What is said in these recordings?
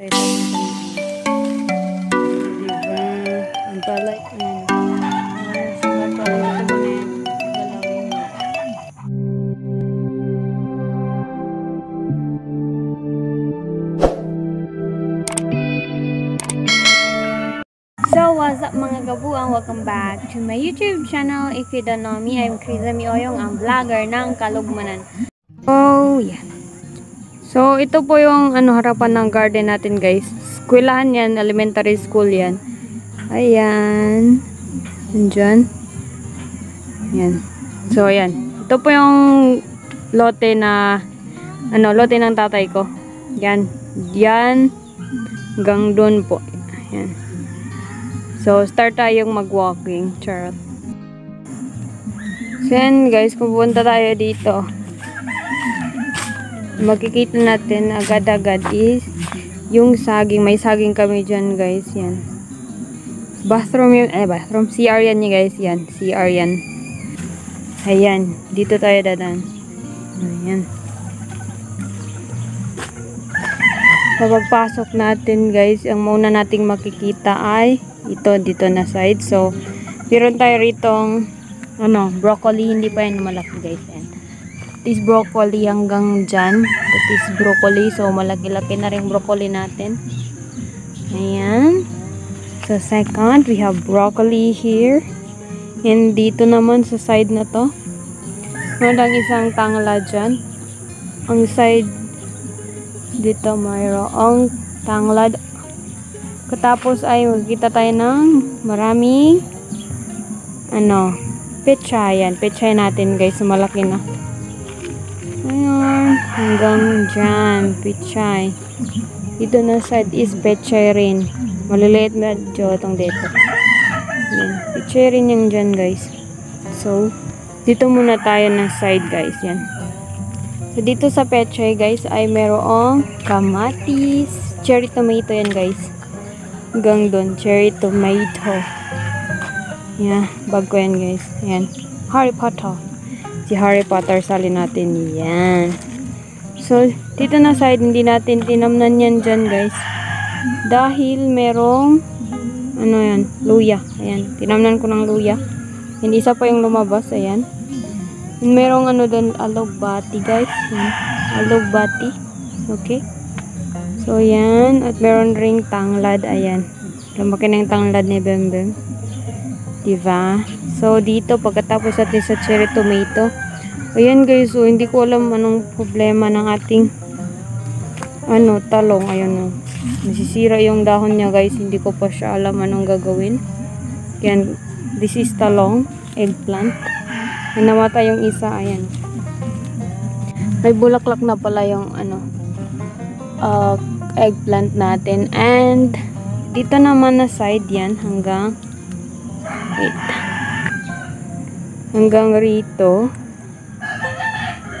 So what's up mga kabuang, welcome back to my YouTube channel. If you don't know me, I'm Crizza Mae Oyong, ang vlogger ng Kalugmanan. Oh yeah. So ito po yung harapan ng garden natin guys. Eskwelahan yan, elementary school yan. Ayan. Nandyan. Ayan. So ayan. Ito po yung lote na, lote ng tatay ko. Yan. Yan. Hanggang dun po. Ayan. So, start tayong mag-walking. Charlotte. So, yan guys. Pupunta tayo dito. Makikita natin agad-agad is yung saging. May saging kami dyan guys. Yan. Bathroom yun. Bathroom. CR yan yun guys. Yan. CR yan. Ayan. Dito tayo dadan. Ayan. Pagpasok natin guys, ang muna nating makikita ay ito, dito na side. So, meron tayo ritong broccoli. Hindi pa yan malaki guys. Yan. This broccoli hanggang dyan. That is broccoli. So, malaki-laki na rin broccoli natin. Ayan. So, second, we have broccoli here. And dito naman sa side na to. Madang isang tangla dyan. Ang side dito mayroong tangla. Katapos ay magkita tayo ng marami pechay. Yan, pechay natin guys, malaki na. Ayan, hanggang dyan, pechay. Dito na side is pechay rin. Maliliit na itong dito. Yan, pechay rin yung dyan guys. So, dito muna tayo ng side guys, yan. So, dito sa pechay guys ay merong kamatis, cherry tomato yan guys. Hanggang doon, cherry tomato. Yeah, bago yan guys. Ayan, Harry Potter. Si Harry Potter, sali natin yan. So, dito na side, hindi natin tinamnan yan dyan guys. Dahil merong, luya. Ayan, tinamnan ko ng luya. Hindi isa pa yung lumabas, ayan. Merong doon, alugbati guys. Ayan, alugbati. Okay. So, yan. At meron ring tanglad. Ayan. Lumaki na yung tanglad ni Benben. Diba? So, dito, pagkatapos natin sa cherry tomato. Ayan, guys. So, hindi ko alam anong problema ng ating talong. Ayan, nasisira yung dahon niya, guys. Hindi ko pa siya alam anong gagawin. Ayan. This is talong. Eggplant. Ay, namata yung isa. Ayan. May bulaklak na pala yung, eggplant natin. And dito naman na side yan hanggang hanggang rito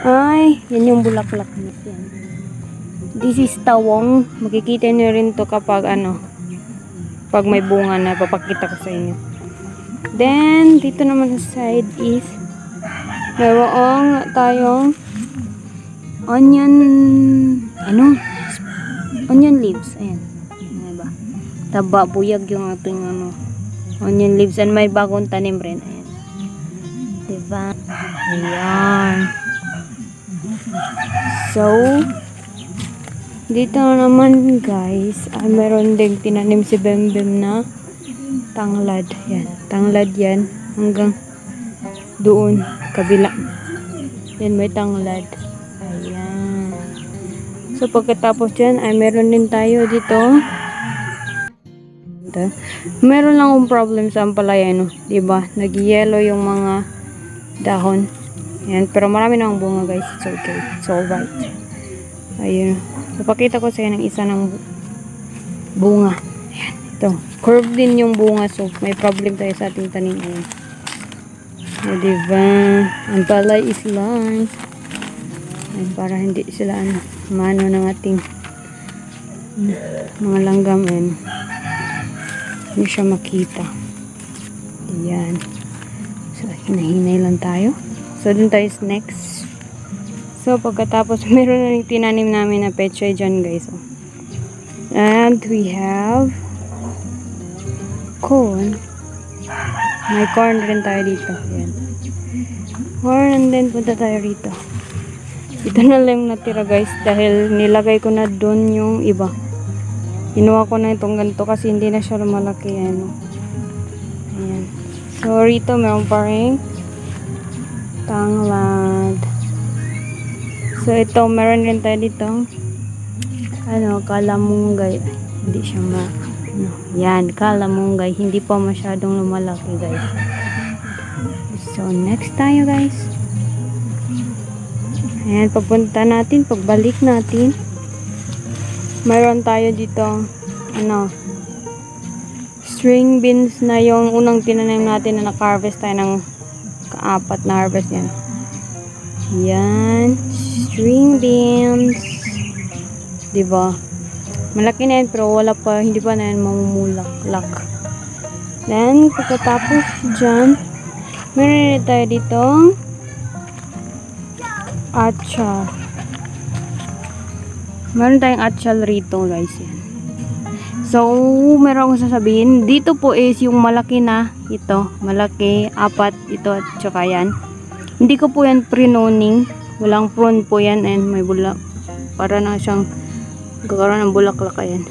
ay yan yung bulaklak na yan. This is tawong. Makikita nyo rin to kapag pag may bunga na, papakita ko sa inyo. Then dito naman sa side is mayroong tayong onion onion leaves. Ayan. Diba? Taba, buyag yung ating onion leaves. And may bagong tanim rin. Ayan. Diba? Ayan. So, dito naman guys, meron ding tinanim si Benben na tanglad. Ayan. Tanglad yan. Hanggang doon. Kabila. Yan, may tanglad. Ayan. So, pagkatapos dyan, ay meron din tayo dito. Meron lang akong problem sa ampalaya, diba? Nag-yellow yung mga dahon. Ayan. Pero marami na akong bunga, guys. It's okay. It's alright. Ayan. So, pakita ko sa inyo ng isa ng bunga. Ayan. Ito. Curve din yung bunga. So, may problem tayo sa ating tanim. Ayan. So, diba? Ampalaya is life. Ayan, para hindi sila mano ng ating mga langgam. Ayan. Hindi siya makita. Ayan. So, hinahinay lang tayo. So, dun tayo next. So, pagkatapos, meron na yung tinanim namin na pechay dyan, guys. And we have corn. May corn rin tayo dito. Ayan. Corn, and then punta tayo rito. Ito na lang yung natira, guys, dahil nilagay ko na doon yung iba. Inuha ko na itong ganito kasi hindi na siya lumalaki. Ayan. Ayan. So rito meron pa rin tanglad. So ito meron rin tayo dito. Ano, kalamunggay. Hindi siya ano, yan, kalamunggay. Hindi pa masyadong lumalaki, guys. So, next tayo, guys. Ayan, papunta natin. Pagbalik natin. Mayroon tayo dito, ano, string beans na yung unang tinanim natin na naka-harvest tayo ng kaapat na harvest yan. Yan, string beans. Diba? Malaki na yan, pero wala pa, hindi pa na yan mamumulaklak. Then, pagkatapos dyan, meron na tayo dito atchal. Meron tayong atchal rito, guys. Yan. So, meron akong sasabihin. Dito po is yung malaki na ito. Malaki, apat, ito, at saka yan. Hindi ko po yan pruning. Walang prune po yan, and may bulak. Para na siyang gagawin ng bulaklak. Ayan.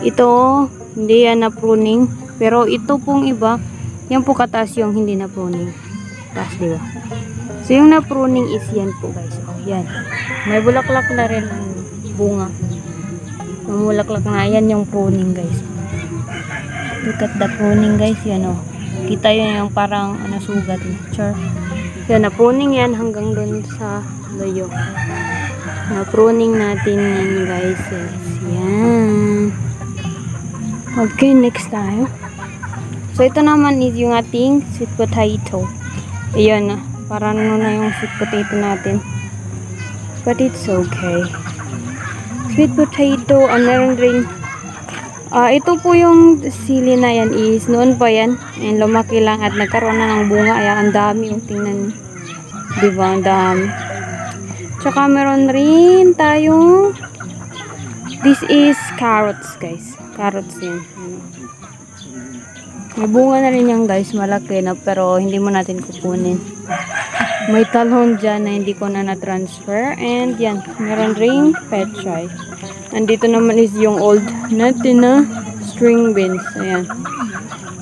Ito, hindi yan na pruning. Pero ito pong iba, yan po kataas yung hindi na pruning. Taas, diba? So, yung na pruning is yan po, guys. O, yan. May bulaklak na rin ang bunga. May bulaklak na. Yan yung pruning, guys. Look at the pruning, guys. Yan, o. Kita yun yung parang ano, sugat. Char. Yan, na pruning yan hanggang dun sa layo. Na-pruning natin yan, guys. Yan. Okay, next tayo. So, ito naman is yung ating sweet potato. Ayan na. Parang ano na yung sweet potato natin. But it's okay. Sweet potato, meron rin. Ito po yung sili na yan is noon pa yan. And lumaki lang at nagkaroon na ng bunga. Ayan, ang dami. Tingnan. Diba? Ang dami. Tsaka meron rin tayong this is carrots, guys. Carrots yan. May bunga na rin yan, guys. Malaki na, pero hindi mo natin kukunin. May talon dyan na hindi ko na na-transfer. And yan, meron rin pechay. Andito naman is yung old natin na string beans. Ayan.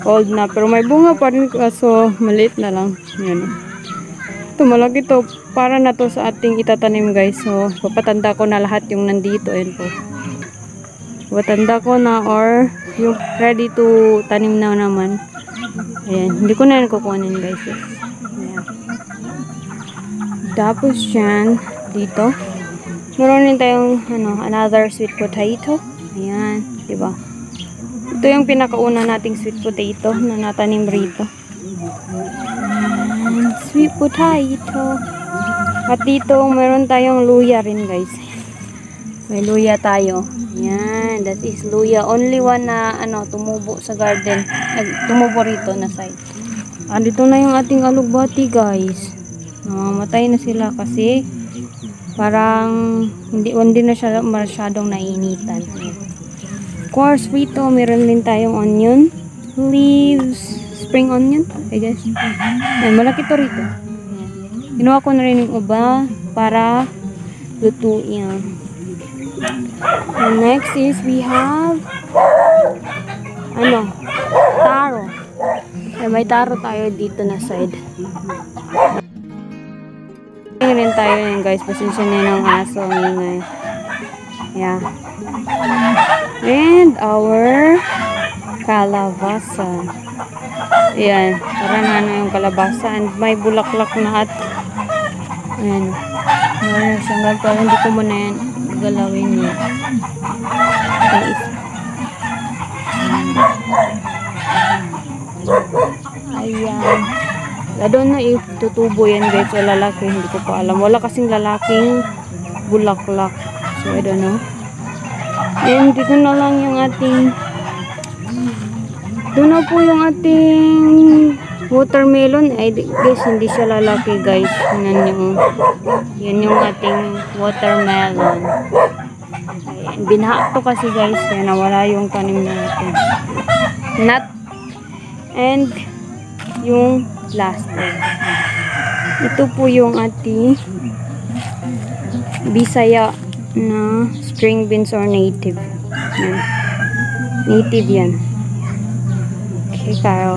Old na, pero may bunga pa rin, kaso maliit na lang. Ayan. Ito, malaki to. Para na to sa ating itatanim, guys. So, papatanda ko na lahat yung nandito. Ayan po. Papatanda ko na or yung ready to tanim na naman. Ayan. Hindi ko na yan kukunin, guys. Ayan. Tapos yan. Dito. Meron din tayong ano, another sweet potato. Ayan. Diba? Ito yung pinakauna nating sweet potato na natanim rito. Sweet potato. At dito, meron tayong luya rin, guys. May luya tayo. Yan, that is luya. Only one na, ano, tumubo sa garden. Tumubo rito na side. Dito na yung ating alugbati, guys. Namamatay na sila kasi parang hindi na siya masyadong nainitan. Of course, rito, meron din tayong onion. Leaves. Spring onion, I guess. Ayan, malaki to rito. Ginawa ko na rin yung uba para lutuin. And next is we have ano, taro. Ayan, may taro tayo dito na side. Ayan rin tayo yun, guys. Pasensya na yun ng aso. Ayan. Yeah. And our kalabasa. Ayan, parang ano yung kalabasa, and may bulaklak na at ayan, meron siyang ganito, hindi ko muna yan galawin niya. Okay. Ayan, I don't know if tutubo yan, guys, o lalaki, hindi ko pa alam, wala kasing lalaking bulaklak, so I don't know. And dito na lang yung ating doon na po yung ating watermelon. I guess hindi siya lalaki, guys. Yan yung ating watermelon. Ayan. Binaha to kasi guys, kaya nawala yung tanim natin. Nut and yung plaster. Ito po yung ating Bisaya na string beans or native. Yan. Native yan. Okay, kayo.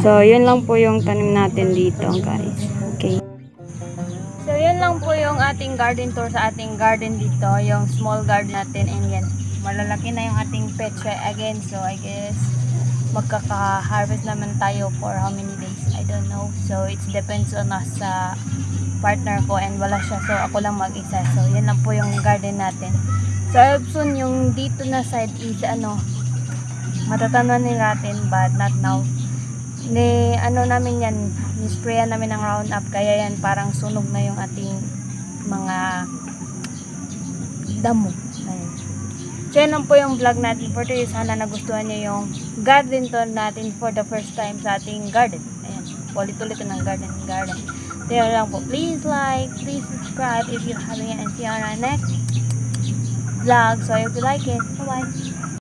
So, yun lang po yung tanim natin dito, guys. Okay. So, yun lang po yung ating garden tour sa ating garden dito. Yung small garden natin. And yan, malalaki na yung ating petche again. So, I guess, magkaka-harvest naman tayo for how many days. I don't know. So, it depends on us sa partner ko and wala siya. So, ako lang mag-isa. So, yan lang po yung garden natin. So, soon yung dito na side is, ano, matatanda nila natin, but not now. Ni, ano namin yan, nisprayan namin ng round up, kaya yan, parang sunog na yung ating mga damo. Ayun. So, yan lang po yung vlog natin for today. Sana nagustuhan niyo yung garden tour natin for the first time sa ating garden. Ayan, ulit-ulit ng garden. There lang po. Please like, please subscribe if you haven't, and see you on our next vlog. So I hope you like it. Bye bye.